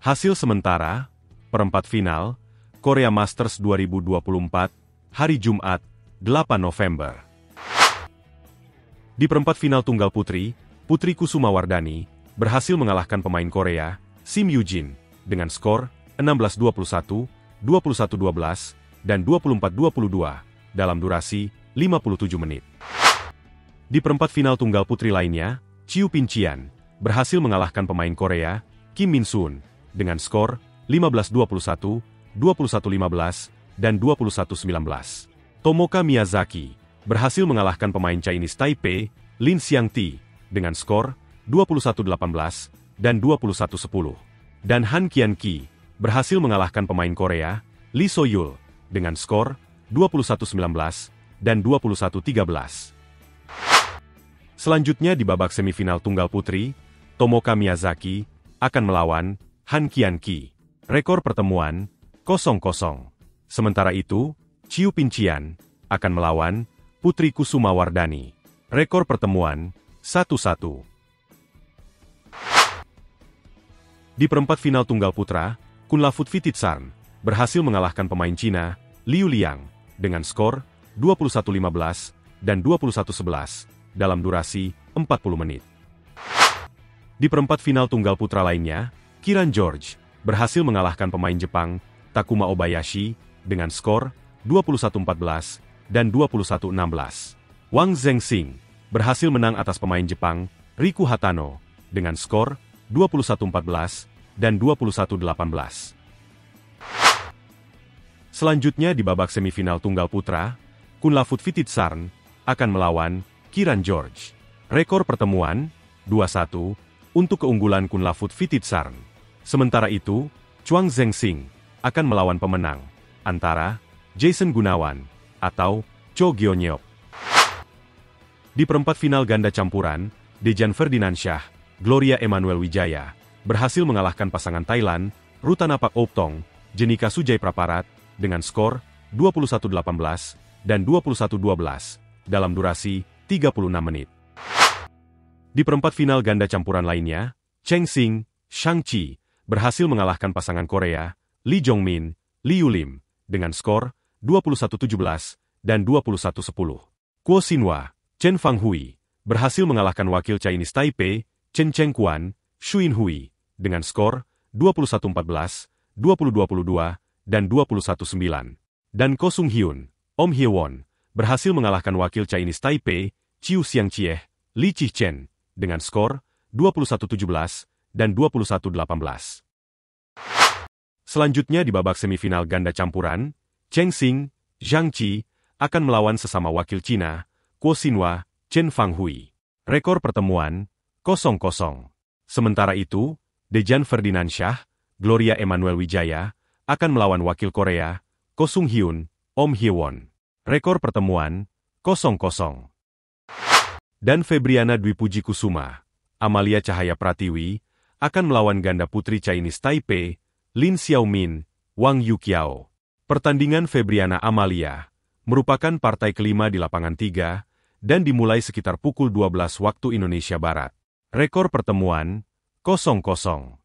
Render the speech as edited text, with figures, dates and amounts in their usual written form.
Hasil sementara, perempat final, KOREA MASTERS 2024, hari Jumat, 8 November. Di perempat final tunggal putri, Putri Kusuma Wardani berhasil mengalahkan pemain Korea, Sim Yujin, dengan skor 16-21, 21-12, dan 24-22, dalam durasi 57 menit. Di perempat final tunggal putri lainnya, Chiu Pin-chien berhasil mengalahkan pemain Korea, Kim Min Soon, dengan skor 15-21, 21-15, dan 21-19. Tomoka Miyazaki berhasil mengalahkan pemain Chinese Taipei, Lin Xiangti, dengan skor 21-18 dan 21-10. Dan Han Qianqi berhasil mengalahkan pemain Korea, Lee So-yul, dengan skor 21-19 dan 21-13. Selanjutnya di babak semifinal tunggal putri, Tomoka Miyazaki akan melawan Han Qianqi. Rekor pertemuan 0-0. Sementara itu, Chiu Pin-chien akan melawan Putri Kusuma Wardani. Rekor pertemuan 1-1. Di perempat final tunggal putra, Kunlavut Vitidsarn berhasil mengalahkan pemain Cina, Liu Liang, dengan skor 21-15 dan 21-11 dalam durasi 40 menit. Di perempat final tunggal putra lainnya, Kiran George berhasil mengalahkan pemain Jepang, Takuma Obayashi, dengan skor 21-14 dan 21-16. Wang Zengxing berhasil menang atas pemain Jepang, Riku Hatano, dengan skor 21-14 dan 21-18. Selanjutnya di babak semifinal tunggal putra, Kunlavut Vitidsarn akan melawan Kiran George. Rekor pertemuan 2-1 untuk keunggulan Kunlavut Vitidsarn. Sementara itu, Chuang Zhengxing akan melawan pemenang antara Jason Gunawan atau Cho Gyeonhyop. Di perempat final ganda campuran, Dejan Ferdinand Shah, Gloria Emmanuel Wijaya berhasil mengalahkan pasangan Thailand, Rutanapak Optong, Jenika Sujai Praparat, dengan skor 21-18 dan 21-12 dalam durasi 36 menit. Di perempat final ganda campuran lainnya, Chen Cheng Kuan, Shang-Chi berhasil mengalahkan pasangan Korea, Lee Jong Min, Lee Yulim, dengan skor 21-17 dan 21-10. Guo Xinwa, Chen Fanghui berhasil mengalahkan wakil Chinese Taipei, Chen Cheng Kuan, Shu Yin Hui, dengan skor 21-14, 20-22, dan 21-9. Dan Ko Sung-hyun, Eom Hye-won berhasil mengalahkan wakil Chinese Taipei, Chiu Xiangjie, Li Chen, dengan skor 21-17 dan 21-18. Selanjutnya di babak semifinal ganda campuran, Chen Xing, Zhang Qi akan melawan sesama wakil Cina, Guo Xinwa, Chen Fanghui. Rekor pertemuan 0-0. Sementara itu, Dejan Ferdinand Shah, Gloria Emmanuel Wijaya akan melawan wakil Korea, Ko Sung-hyun, Eom Hye-won. Rekor pertemuan 0-0. Dan Febriana Dwi Puji Kusuma, Amalia Cahaya Pratiwi akan melawan ganda putri Chinese Taipei, Lin Xiaomin, Wang Yuqiao. Pertandingan Febriana Amalia merupakan partai kelima di lapangan 3 dan dimulai sekitar pukul 12 waktu Indonesia Barat. Rekor pertemuan 0-0.